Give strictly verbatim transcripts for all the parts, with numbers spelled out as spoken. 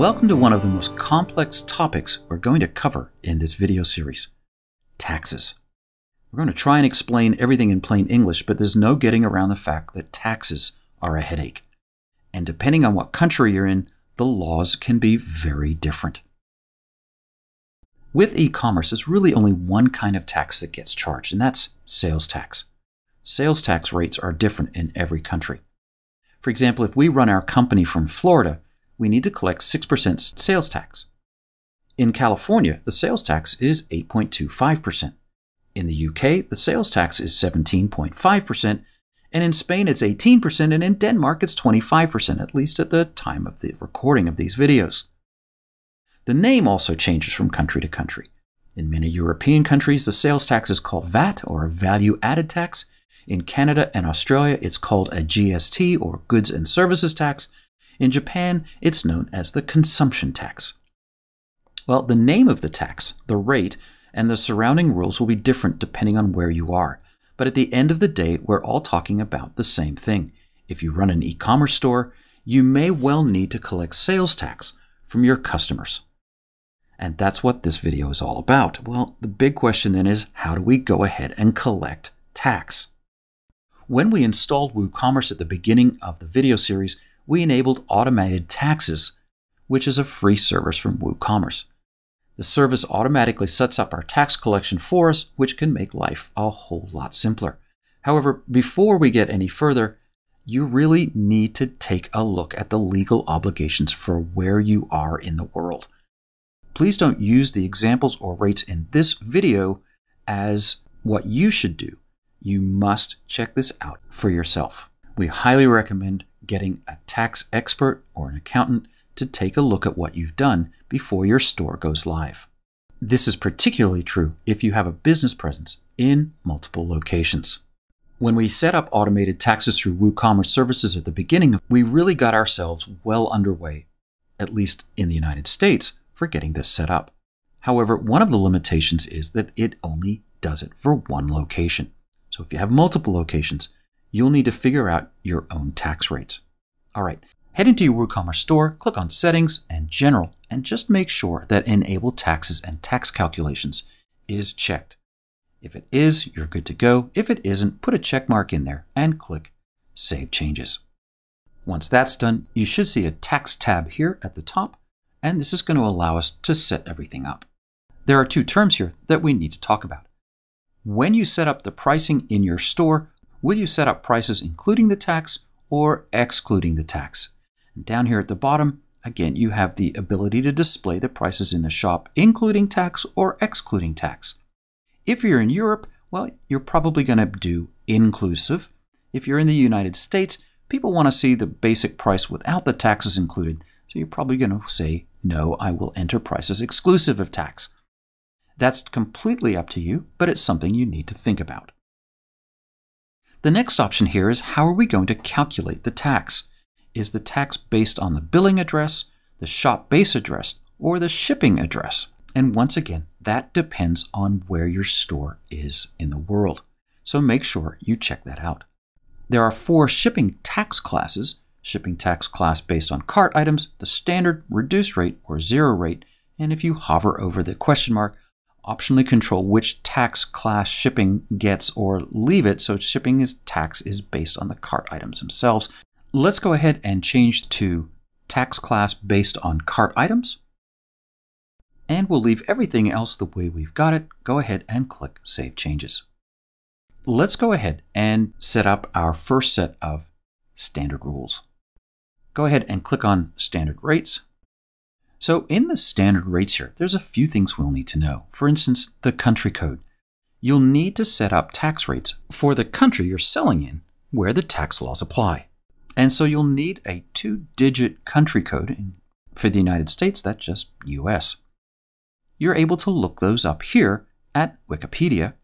Welcome to one of the most complex topics we're going to cover in this video series, taxes. We're going to try and explain everything in plain English, but there's no getting around the fact that taxes are a headache. And depending on what country you're in, the laws can be very different. With e-commerce, there's really only one kind of tax that gets charged, and that's sales tax. Sales tax rates are different in every country. For example, if we run our company from Florida, we need to collect six percent sales tax. In California, the sales tax is eight point two five percent. In the U K, the sales tax is seventeen point five percent, and in Spain it's eighteen percent, and in Denmark it's twenty-five percent, at least at the time of the recording of these videos. The name also changes from country to country. In many European countries, the sales tax is called V A T, or a value-added tax. In Canada and Australia, it's called a G S T, or goods and services tax. In Japan, it's known as the consumption tax. Well, the name of the tax, the rate, and the surrounding rules will be different depending on where you are. But at the end of the day, we're all talking about the same thing. If you run an e-commerce store, you may well need to collect sales tax from your customers. And that's what this video is all about. Well, the big question then is, how do we go ahead and collect tax? When we installed WooCommerce at the beginning of the video series, we enabled automated taxes, which is a free service from WooCommerce. The service automatically sets up our tax collection for us, which can make life a whole lot simpler. However, before we get any further, you really need to take a look at the legal obligations for where you are in the world. Please don't use the examples or rates in this video as what you should do. You must check this out for yourself. We highly recommend getting a tax expert or an accountant to take a look at what you've done before your store goes live. This is particularly true if you have a business presence in multiple locations. When we set up automated taxes through WooCommerce services at the beginning, we really got ourselves well underway, at least in the United States, for getting this set up. However, one of the limitations is that it only does it for one location. So if you have multiple locations, you'll need to figure out your own tax rates. All right, head into your WooCommerce store, click on Settings and General, and just make sure that Enable Taxes and Tax Calculations is checked. If it is, you're good to go. If it isn't, put a check mark in there and click Save Changes. Once that's done, you should see a Tax tab here at the top, and this is going to allow us to set everything up. There are two terms here that we need to talk about. When you set up the pricing in your store, will you set up prices including the tax or excluding the tax? And down here at the bottom, again, you have the ability to display the prices in the shop including tax or excluding tax. If you're in Europe, well, you're probably going to do inclusive. If you're in the United States, people want to see the basic price without the taxes included, so you're probably going to say, no, I will enter prices exclusive of tax. That's completely up to you, but it's something you need to think about. The next option here is, how are we going to calculate the tax? Is the tax based on the billing address, the shop base address, or the shipping address? And once again, that depends on where your store is in the world. So make sure you check that out. There are four shipping tax classes: shipping tax class based on cart items, the standard, reduced rate, or zero rate. And if you hover over the question mark, optionally control which tax class shipping gets or leave it, so shipping is tax is based on the cart items themselves. Let's go ahead and change to tax class based on cart items. And we'll leave everything else the way we've got it. Go ahead and click Save Changes. Let's go ahead and set up our first set of standard rules. Go ahead and click on Standard Rates. So in the standard rates here, there's a few things we'll need to know. For instance, the country code. You'll need to set up tax rates for the country you're selling in where the tax laws apply. And so you'll need a two-digit country code. And for the United States, that's just U S. You're able to look those up here at Wikipedia,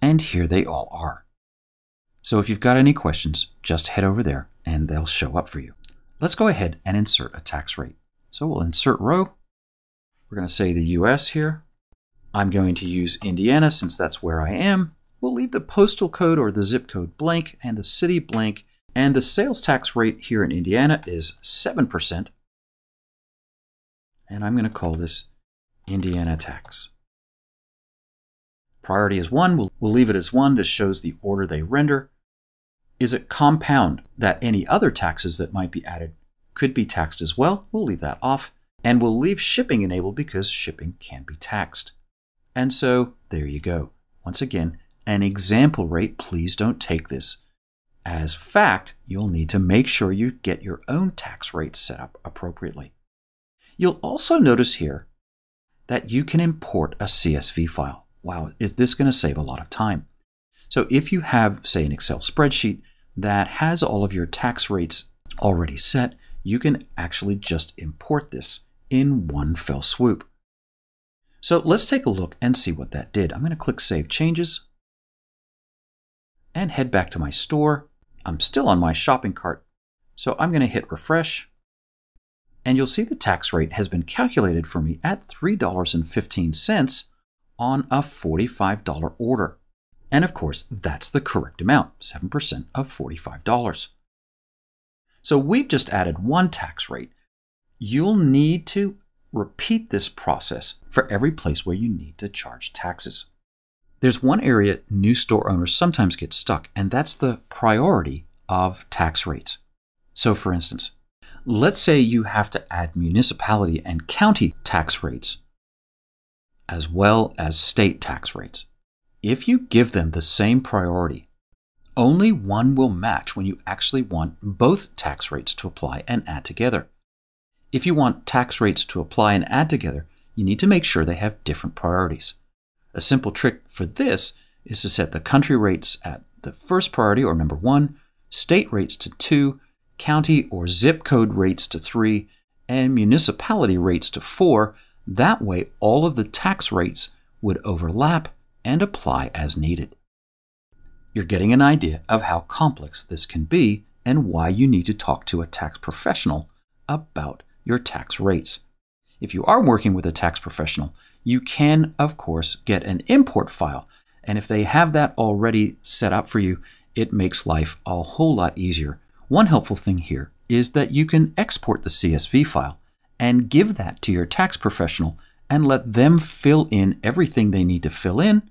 and here they all are. So if you've got any questions, just head over there and they'll show up for you. Let's go ahead and insert a tax rate. So we'll insert row. We're going to say the U S here. I'm going to use Indiana since that's where I am. We'll leave the postal code or the zip code blank and the city blank. And the sales tax rate here in Indiana is seven percent. and I'm going to call this Indiana Tax. Priority is one. We'll, we'll leave it as one. This shows the order they render. Is it compound that any other taxes that might be added could be taxed as well? We'll leave that off. And we'll leave shipping enabled because shipping can be taxed. And so there you go. Once again, an example rate. Please don't take this as fact. You'll need to make sure you get your own tax rate set up appropriately. You'll also notice here that you can import a C S V file. Wow, is this going to save a lot of time? So if you have, say, an Excel spreadsheet that has all of your tax rates already set, you can actually just import this in one fell swoop. So let's take a look and see what that did. I'm going to click Save Changes and head back to my store. I'm still on my shopping cart, so I'm going to hit Refresh. And you'll see the tax rate has been calculated for me at three dollars and fifteen cents on a forty-five dollar order. And of course, that's the correct amount, seven percent of forty-five dollars. So we've just added one tax rate. You'll need to repeat this process for every place where you need to charge taxes. There's one area new store owners sometimes get stuck, and that's the priority of tax rates. So for instance, let's say you have to add municipality and county tax rates as well as state tax rates. If you give them the same priority, only one will match when you actually want both tax rates to apply and add together. If you want tax rates to apply and add together, you need to make sure they have different priorities. A simple trick for this is to set the country rates at the first priority, or number one, state rates to two, county or zip code rates to three, and municipality rates to four. That way, all of the tax rates would overlap and apply as needed. You're getting an idea of how complex this can be and why you need to talk to a tax professional about your tax rates. If you are working with a tax professional, you can, of course, get an import file. And if they have that already set up for you, it makes life a whole lot easier. One helpful thing here is that you can export the C S V file and give that to your tax professional and let them fill in everything they need to fill in,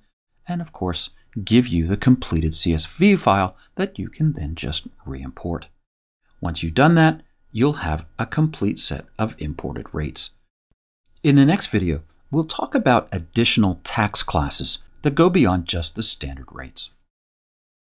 and of course, give you the completed C S V file that you can then just re-import. Once you've done that, you'll have a complete set of imported rates. In the next video, we'll talk about additional tax classes that go beyond just the standard rates.